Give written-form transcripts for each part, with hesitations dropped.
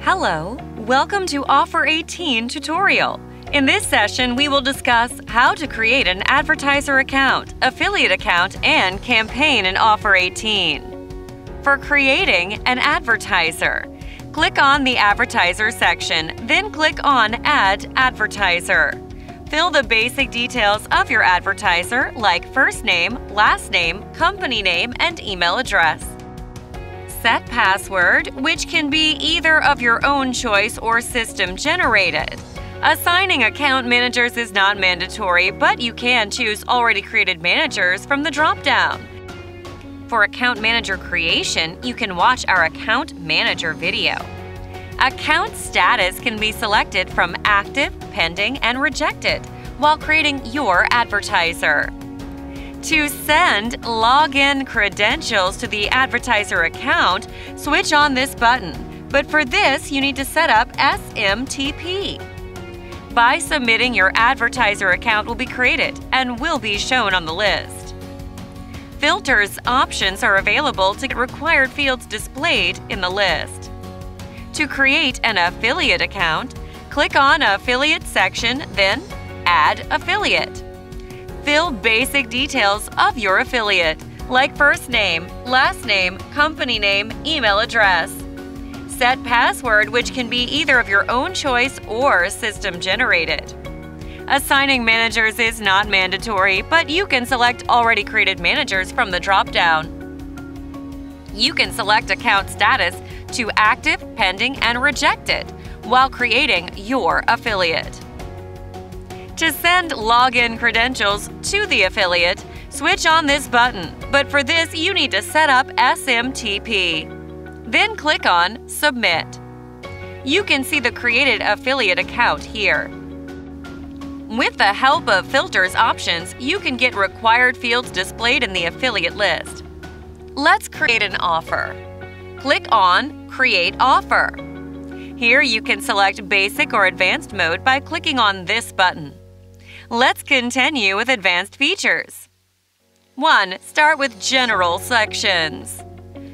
Hello, welcome to Offer18 tutorial. In this session, we will discuss how to create an advertiser account, affiliate account, and campaign in Offer18. For creating an advertiser, click on the Advertiser section, then click on Add Advertiser. Fill the basic details of your advertiser like first name, last name, company name, and email address. Set password, which can be either of your own choice or system generated. Assigning account managers is not mandatory, but you can choose already created managers from the drop-down. For account manager creation, you can watch our account manager video. Account status can be selected from active, pending, and rejected while creating your advertiser. To send login credentials to the advertiser account, switch on this button, but for this you need to set up SMTP. By submitting, your advertiser account will be created and will be shown on the list. Filters options are available to get required fields displayed in the list. To create an affiliate account, click on Affiliate section, then Add Affiliate. Fill basic details of your affiliate, like first name, last name, company name, email address. Set password, which can be either of your own choice or system generated. Assigning managers is not mandatory, but you can select already created managers from the drop-down. You can select account status to active, pending, and rejected while creating your affiliate. To send login credentials to the affiliate, switch on this button, but for this you need to set up SMTP. Then click on Submit. You can see the created affiliate account here. With the help of filters options, you can get required fields displayed in the affiliate list. Let's create an offer. Click on Create Offer. Here you can select basic or advanced mode by clicking on this button. Let's continue with advanced features. 1. Start with general sections.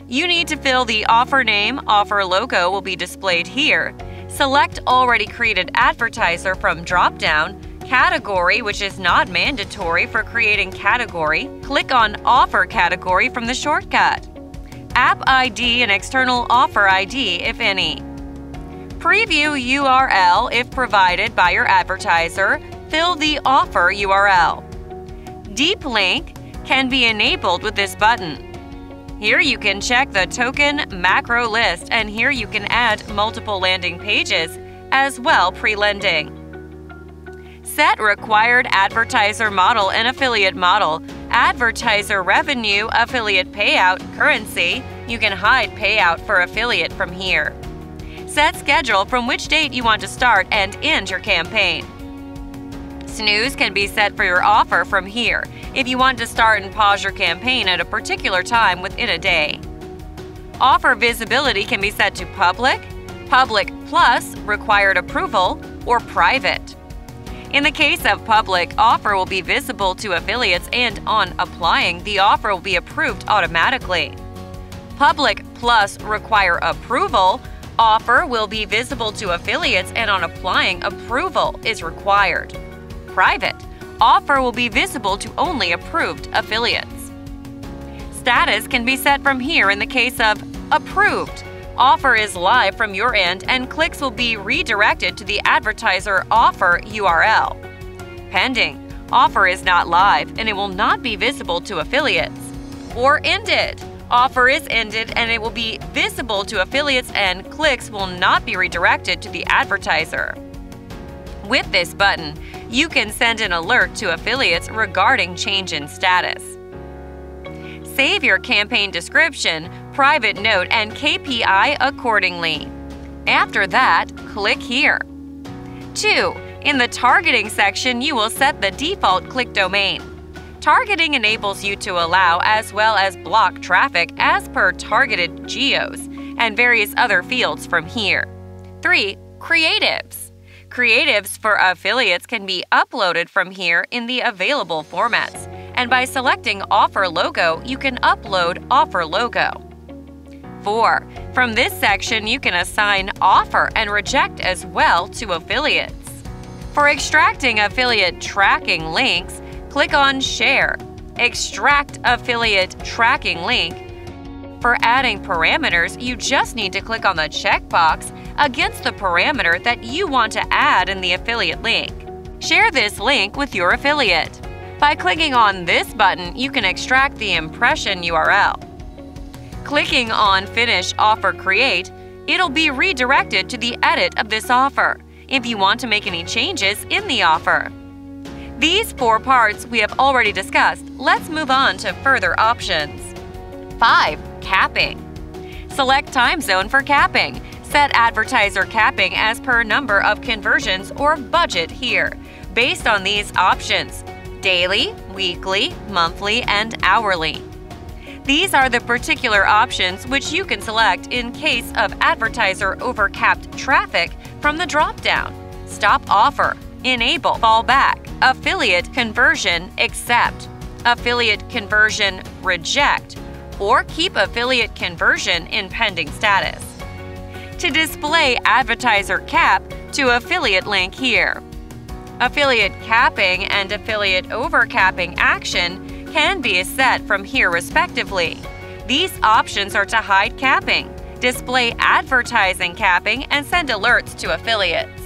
You need to fill the offer name, offer logo will be displayed here. Select already created advertiser from drop-down, category, which is not mandatory for creating category. Click on offer category from the shortcut. App ID and external offer ID if any. Preview URL if provided by your advertiser. Fill the offer URL. Deep link can be enabled with this button. Here you can check the token macro list, and here you can add multiple landing pages as well pre-lending. Set required advertiser model and affiliate model, advertiser revenue, affiliate payout, currency. You can hide payout for affiliate from here. Set schedule from which date you want to start and end your campaign. Snooze can be set for your offer from here if you want to start and pause your campaign at a particular time within a day. Offer visibility can be set to public, public plus required approval, or private. In the case of public, offer will be visible to affiliates, and on applying, the offer will be approved automatically. Public plus require approval, offer will be visible to affiliates, and on applying, approval is required. Private, offer will be visible to only approved affiliates. Status can be set from here in the case of approved. Offer is live from your end, and clicks will be redirected to the advertiser offer URL. Pending, offer is not live and it will not be visible to affiliates. Or ended, offer is ended and it will be visible to affiliates, and clicks will not be redirected to the advertiser. With this button, you can send an alert to affiliates regarding change in status. Save your campaign description, private note, and KPI accordingly. After that, click here. 2. In the targeting section, you will set the default click domain. Targeting enables you to allow as well as block traffic as per targeted geos and various other fields from here. 3. Creatives. Creatives for affiliates can be uploaded from here in the available formats, and by selecting offer logo, you can upload offer logo. 4. From this section, you can assign offer and reject as well to affiliates. For extracting affiliate tracking links, click on Share, Extract Affiliate Tracking Link. For adding parameters, you just need to click on the checkbox against the parameter that you want to add in the affiliate link. Share this link with your affiliate. By clicking on this button, you can extract the impression URL. Clicking on Finish Offer Create, it'll be redirected to the edit of this offer if you want to make any changes in the offer. These 4 parts we have already discussed. Let's move on to further options. 5. Capping. Select time zone for capping. Set advertiser capping as per number of conversions or budget here. Based on these options: daily, weekly, monthly, and hourly. These are the particular options which you can select in case of advertiser overcapped traffic from the dropdown: Stop Offer, Enable Fallback, Affiliate Conversion Accept, Affiliate Conversion Reject, or Keep Affiliate Conversion in Pending Status. To display advertiser cap, to affiliate link here. Affiliate capping and affiliate overcapping action can be set from here respectively. These options are to hide capping, display advertising capping, and send alerts to affiliates.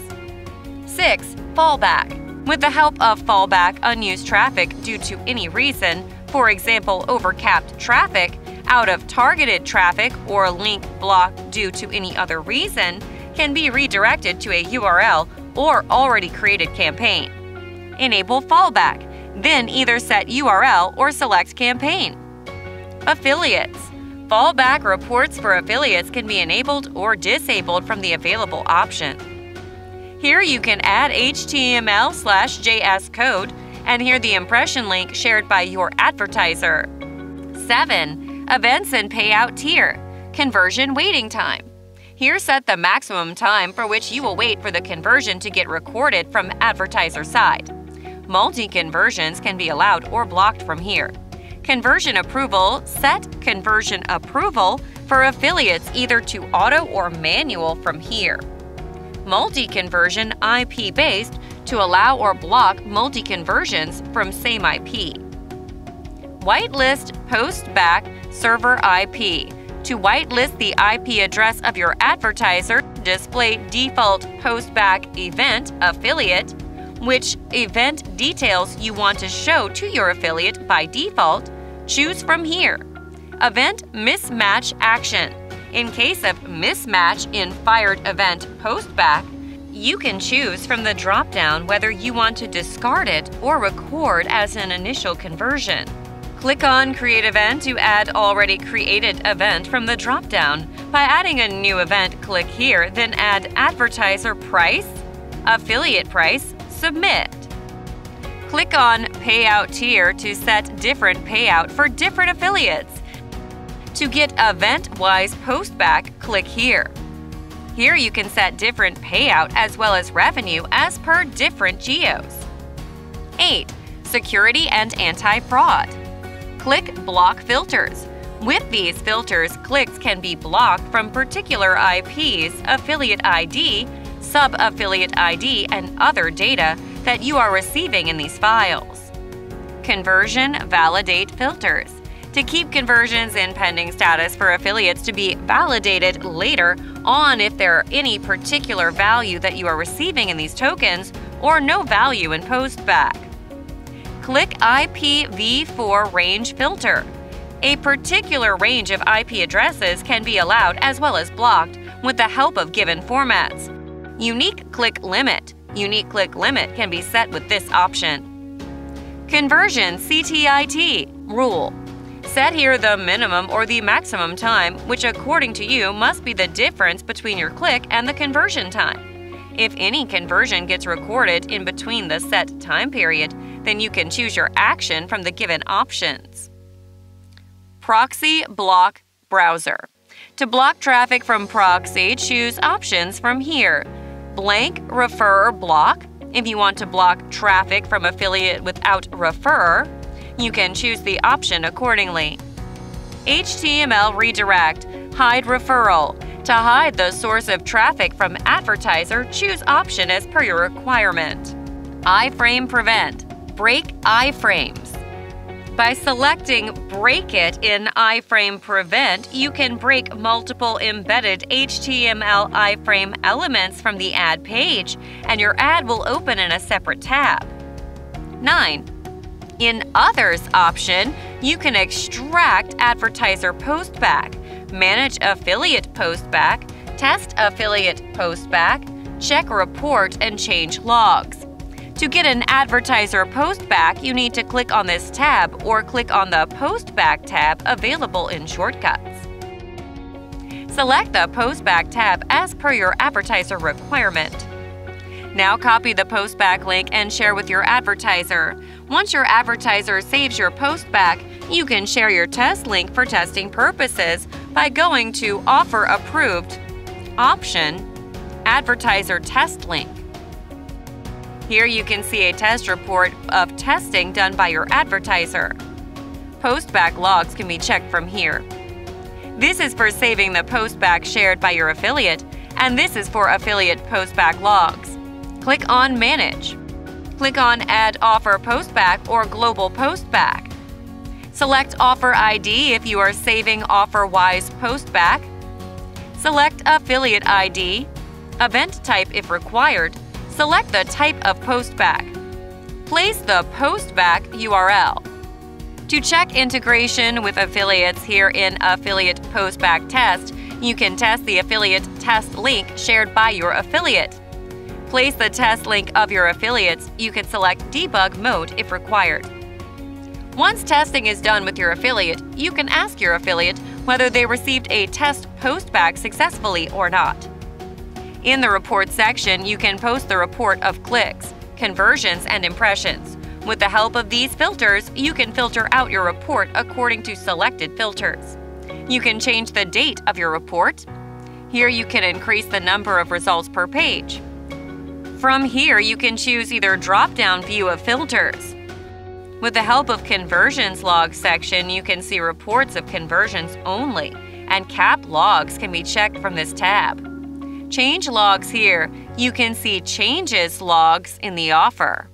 6. Fallback. With the help of fallback, unused traffic due to any reason, for example overcapped traffic, out of targeted traffic, or link block due to any other reason, can be redirected to a URL or already created campaign. Enable fallback, then either set URL or select campaign. Affiliates. Fallback reports for affiliates can be enabled or disabled from the available option. Here you can add HTML/JS code and hear the impression link shared by your advertiser. 7. Events and payout tier. Conversion waiting time. Here set the maximum time for which you will wait for the conversion to get recorded from advertiser side. Multi-conversions can be allowed or blocked from here. Conversion approval. Set conversion approval for affiliates either to auto or manual from here. Multi-conversion IP based to allow or block multi-conversions from same IP. Whitelist Postback Server IP. To whitelist the IP address of your advertiser, display default postback event affiliate, which event details you want to show to your affiliate by default. Choose from here. Event mismatch action. In case of mismatch in fired event postback, you can choose from the dropdown whether you want to discard it or record as an initial conversion. Click on Create Event to add already created event from the dropdown. By adding a new event, click here, then add advertiser price, affiliate price, submit. Click on Payout Tier to set different payout for different affiliates. To get event-wise postback, click here. Here you can set different payout as well as revenue as per different geos. 8. Security and anti-fraud. Click Block Filters. With these filters, clicks can be blocked from particular IPs, affiliate ID, sub-affiliate ID, and other data that you are receiving in these files. Conversion Validate Filters. To keep conversions in pending status for affiliates to be validated later on if there are any particular value that you are receiving in these tokens or no value in postback. Click IPv4 range filter. A particular range of IP addresses can be allowed as well as blocked with the help of given formats. Unique click limit. Unique click limit can be set with this option. Conversion CTIT rule. Set here the minimum or the maximum time, which according to you must be the difference between your click and the conversion time. If any conversion gets recorded in between the set time period, then you can choose your action from the given options. Proxy Block Browser. To block traffic from proxy, choose options from here. Blank Referrer Block. If you want to block traffic from affiliate without referrer, you can choose the option accordingly. HTML Redirect. Hide referral. To hide the source of traffic from advertiser, choose option as per your requirement. Iframe prevent. Break iframes. By selecting Break It in iframe prevent, you can break multiple embedded HTML iframe elements from the ad page, and your ad will open in a separate tab. 9. In Others option, you can extract advertiser postback, manage affiliate postback, test affiliate postback, check report, and change logs. To get an advertiser postback, you need to click on this tab or click on the Postback tab available in Shortcuts. Select the Postback tab as per your advertiser requirement. Now copy the postback link and share with your advertiser. Once your advertiser saves your postback, you can share your test link for testing purposes by going to Offer Approved, Option, Advertiser Test Link. Here you can see a test report of testing done by your advertiser. Postback logs can be checked from here. This is for saving the postback shared by your affiliate, and this is for affiliate postback logs. Click on Manage. Click on Add Offer Postback or Global Postback. Select Offer ID if you are saving OfferWise Postback. Select Affiliate ID, Event Type if required. Select the type of postback. Place the postback URL. To check integration with affiliates here in Affiliate Postback Test, you can test the affiliate test link shared by your affiliate. Place the test link of your affiliates. You can select Debug Mode if required. Once testing is done with your affiliate, you can ask your affiliate whether they received a test postback successfully or not. In the report section, you can post the report of clicks, conversions, and impressions. With the help of these filters, you can filter out your report according to selected filters. You can change the date of your report. Here you can increase the number of results per page. From here, you can choose either drop-down view of filters. With the help of conversions log section, you can see reports of conversions only, and cap logs can be checked from this tab. Change logs here, you can see changes logs in the offer.